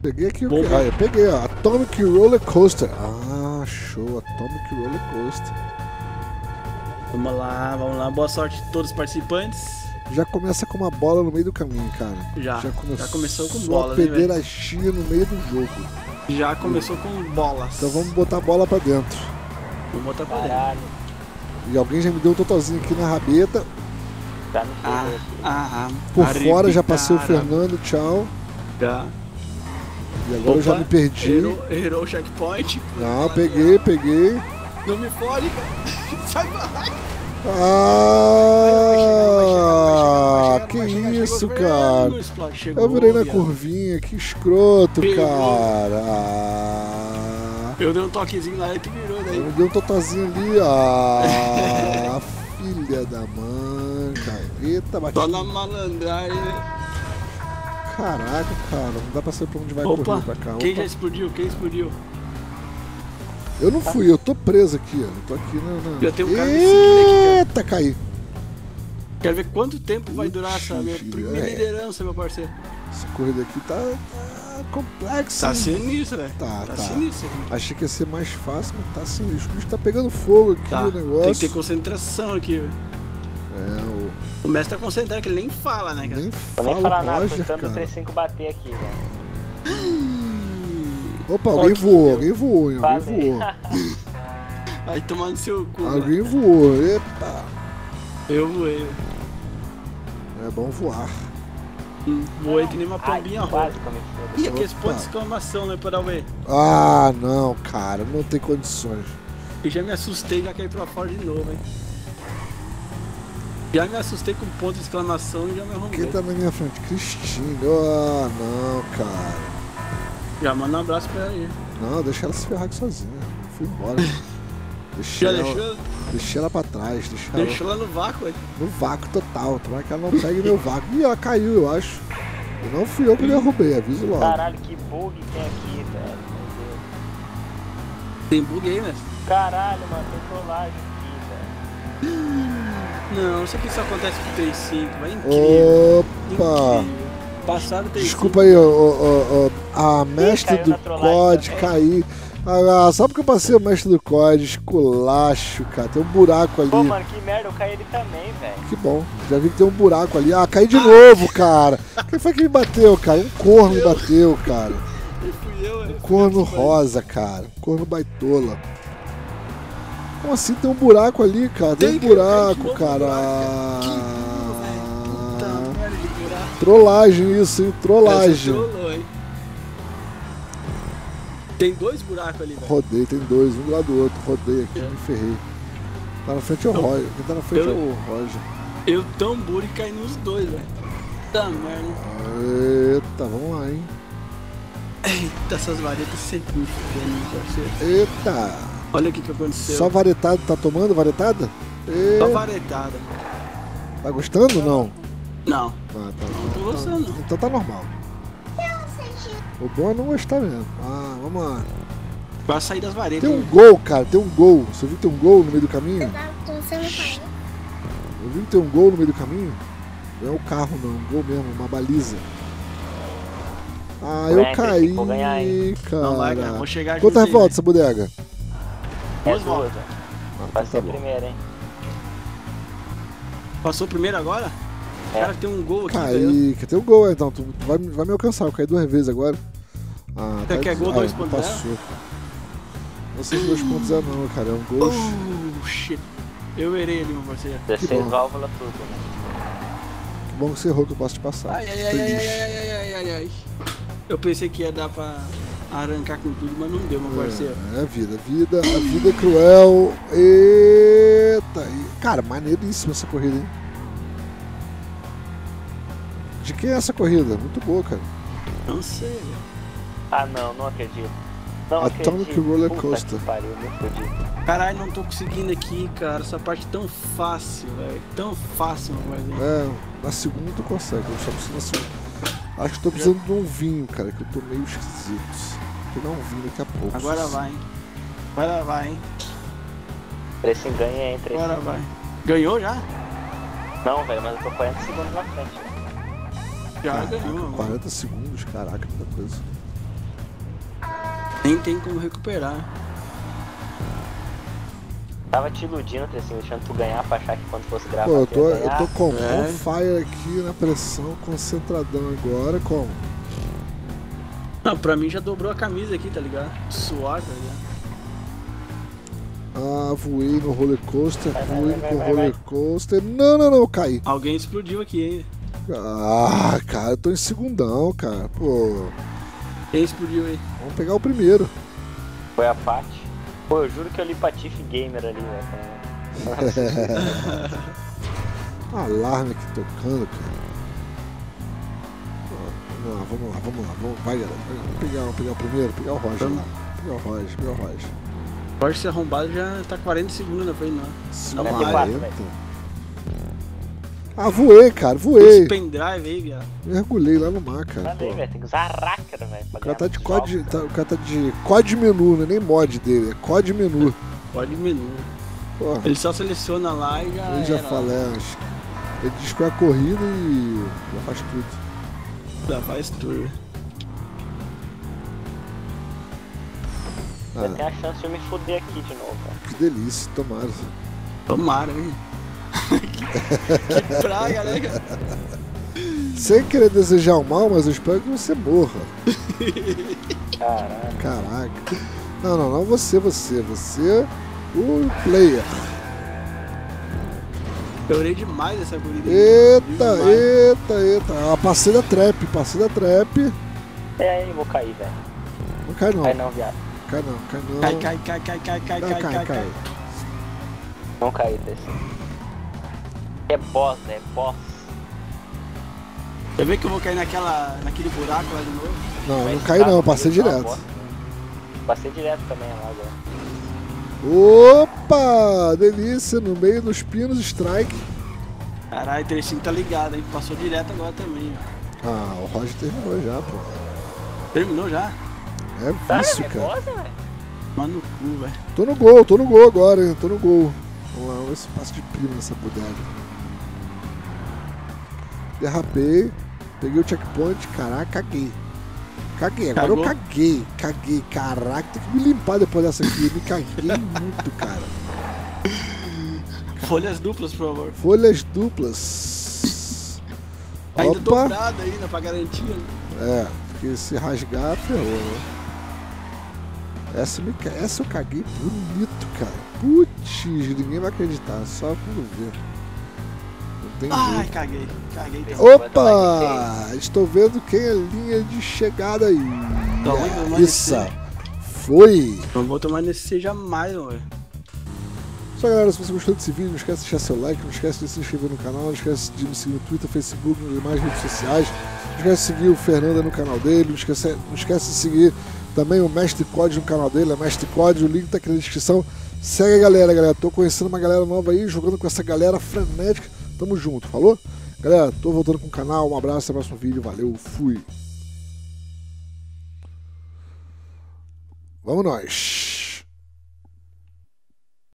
Peguei aqui o que? Ah, eu peguei, ó. Atomic Roller Coaster. Ah, show. Atomic Roller Coaster. Vamos lá, vamos lá. Boa sorte a todos os participantes. Já começa com uma bola no meio do caminho, cara. Já começou com bola, né, velho? Só pederastia no meio do jogo. Já começou com bolas. Então vamos botar a bola pra dentro. Vamos botar pra dentro. E alguém já me deu um totozinho aqui na rabeta. Tá no por fora, já passei o Fernando, tchau. Tá. E agora eu já me perdi. Errou o checkpoint. Não, peguei. Não me fode, cara. Sai barraca. Ah, que isso, cara. Eu virei na curvinha, que escroto, cara. Eu dei um toquezinho lá e tu virou daí. Eu dei um totozinho ali, ah. Filha da mãe, cara. Eita, bateu. Tô na malandragem, né? Caraca, cara, não dá pra saber pra onde vai correr pra cá. Quem já explodiu? Quem explodiu? Eu não fui, eu tô preso aqui, ó. Tô aqui na... Já tem um cara me seguindo aqui, cara. Eita, caí. Quero ver quanto tempo vai durar essa minha liderança, meu parceiro. Essa corrida aqui tá complexa. Tá sinistro, velho. Tá sinistro. Achei que ia ser mais fácil, mas tá sinistro. O bicho tá pegando fogo aqui, o negócio. Tem que ter concentração aqui, velho. É, o mestre tá concentrado, que ele nem fala, né, cara? Nem fala nada, tô tentando o 3-5 bater aqui, velho. Opa, alguém voou. Vai tomar no seu cu. Alguém voou, epa. Eu voei. É bom voar. Voei que nem uma pombinha rosa. Ih, aqui esse ponto de exclamação, né, pra dar o E. Ah, não, cara, não tem condições. Eu já me assustei, já caí pra fora de novo, hein. Já me assustei com ponto de exclamação e já me arrumei. Quem tá na minha frente? Cristina. Ah, não, cara. Já manda um abraço pra ela aí. Não, deixa ela se ferrar aqui sozinha. Fui embora. Deixei ela pra trás. Deixou ela no vácuo aí. No vácuo total. Tomara que ela não pegue meu vácuo. Ih, ela caiu, eu acho. E não fui eu que derrubei, aviso logo. Caralho, que bug tem aqui, velho. Tem bug aí, né? Caralho, mano, tem trollagem aqui, velho. Não, isso aqui só acontece com 3-5. Vai incrível. Opa! Incrível. Passado, desculpa aí, a mestre do COD cair. Ah, só porque eu passei o mestre do COD, esculacho, cara. Tem um buraco ali. Pô, mano, que merda, eu caí ali também, velho. Que bom, já vi que tem um buraco ali. Ah, caí de novo, cara. Quem foi que me bateu, cara? Um corno me bateu, cara. Um corno rosa, cara. Um corno baitola. Como assim tem um buraco ali, cara? Tem um buraco, cara. Trollagem isso, hein? Trollagem. Trollou, hein? Tem dois buracos ali, velho. Rodei, tem dois, um do lado do outro. Rodei aqui, me ferrei. Tá na frente é o Roger. Quem tá na frente é o Roger. Eu tambor e caí nos dois, velho. Tá, mano. Eita, vamos lá, hein? Eita, essas varetas sempre me fudendo, parceiro. Eita! Olha o que aconteceu. Só varetada, tá tomando varetada? Eita. Só varetada. Tá gostando ou não? Não. Ah, tá, não tô gostando. Tá, então tá normal. O bom é não gostar mesmo. Ah, vamos lá. Vai sair das varetas. Tem um gol, cara. Tem um gol. Você viu que tem um gol no meio do caminho? Eu vi que tem um gol no meio do caminho? Não é o carro, não. Um gol mesmo. Uma baliza. Ah, eu caí, cara. Não vai, cara. Vou chegar. Quantas voltas essa bodega? 2 voltas. Passei primeiro, hein? Passou primeiro agora? Cara, tem um gol aqui. Caí, que tem um gol, então. Tu vai me alcançar, eu caí 2 vezes agora. Ah, você quer gol 2.0? Não sei se 2.0 não, cara. É um gol. Oh, shit. Eu errei ali, meu parceiro. 16 válvulas tudo, né? Que bom que você errou, que eu posso te passar. Ai, ai, ai. Eu pensei que ia dar pra arrancar com tudo, mas não deu, meu parceiro. É a vida. A vida é cruel. Eita. Cara, maneiríssima essa corrida, hein? De quem é essa corrida? Muito boa, cara. Não sei. Ah, não acredito. Não Atomic Roller Coaster. Caralho, não tô conseguindo aqui, cara. Essa parte é tão fácil, velho. Tão fácil, mano. É, na segunda tu consegue. Eu só preciso na segunda. Acho que tô precisando de um vinho, cara. Que eu tô meio esquisito. Vou pegar um vinho daqui a pouco. Agora assim. Vai, hein. Agora vai, hein. Precinho ganha, hein. Agora vai. Ganhou já? Não, velho, mas eu tô 40 segundos na frente. Já ganhou, 40 segundos, caraca, muita coisa. Nem tem como recuperar. Tava te iludindo, Trecinho, deixando tu ganhar pra achar que quando fosse gravar. Pô, eu tô com on fire aqui na pressão, concentradão agora, como? Não, pra mim já dobrou a camisa aqui, tá ligado? Suar, tá ligado? Ah, voei no roller coaster, voei no roller coaster. Não, caí. Alguém explodiu aqui, hein? Ah, cara, eu tô em segundão, cara, pô. Quem explodiu aí? Vamos pegar o primeiro. Foi a Paty. Pô, eu juro que eu li Patife Gamer ali, né? Alarme aqui tocando, cara. Ó, vamos lá. Vai, galera. Vamos pegar o primeiro, pegar o Roger lá. Pegar o Roger. O Roger se arrombado já tá 40 segundos na frente, não. 40? Ah, voei. Esse pendrive aí, viado. Mergulhei lá no mar, cara. Valeu, velho. Tem que usar a raca, velho. O cara tá de COD, COD menu, não é nem mod dele, é COD menu. COD menu. Porra. Ele só seleciona lá e já. Ele já fala, ele diz que é a corrida e já faz tudo. Vai ter a chance de eu me foder aqui de novo, cara. Que delícia, tomara. Tomara, hein. Que praga, né, cara? Sem querer desejar o mal, mas eu espero que você morra. Caraca. Não, você, o player. Eu orei demais essa corrida. Eita. Ah, passei da trap. É aí, vou cair, velho. Não cai não. Cai não, viado. Cai não. Cai. Não cai, desse. É boss, é boss. Quer ver que eu vou cair naquele buraco lá de novo? Não caí não, passei direto. Passei direto também lá agora. Opa! Delícia, no meio dos pinos, strike. Caralho, o Trecinho tá ligado, hein? Passou direto agora também. Ah, o Roger terminou já, pô. Terminou já? É isso, cara. Mano no cu, velho. Tô no gol agora, hein? Tô no gol. Vamos lá, vamos ver se passa de prima nessa bodega. Derrapei, peguei o checkpoint, caraca, caguei, agora eu caguei, caraca, tem que me limpar depois dessa aqui, eu me caguei muito, cara. Folhas duplas, por favor. Ainda dobrada ainda, pra garantir, né? É, porque se rasgar, ferrou, né? Essa eu caguei bonito, cara. Putz, ninguém vai acreditar, só quando ver. Ai, caguei. Opa! Estou vendo quem é a linha de chegada aí. Isso! Foi! Não vou tomar nesse jamais, velho. Só galera, se você gostou desse vídeo, não esquece de deixar seu like, não esquece de se inscrever no canal, não esquece de me seguir no Twitter, Facebook, nas demais redes sociais, não esquece de seguir o Fernanda no canal dele, não esquece de seguir também o Mestre Cod no canal dele, é Mestre Cod, o link tá aqui na descrição. Segue a galera, tô conhecendo uma galera nova aí, jogando com essa galera frenética. Tamo junto, falou? Galera, tô voltando com o canal, um abraço, até o próximo vídeo, valeu, fui! Vamos nós!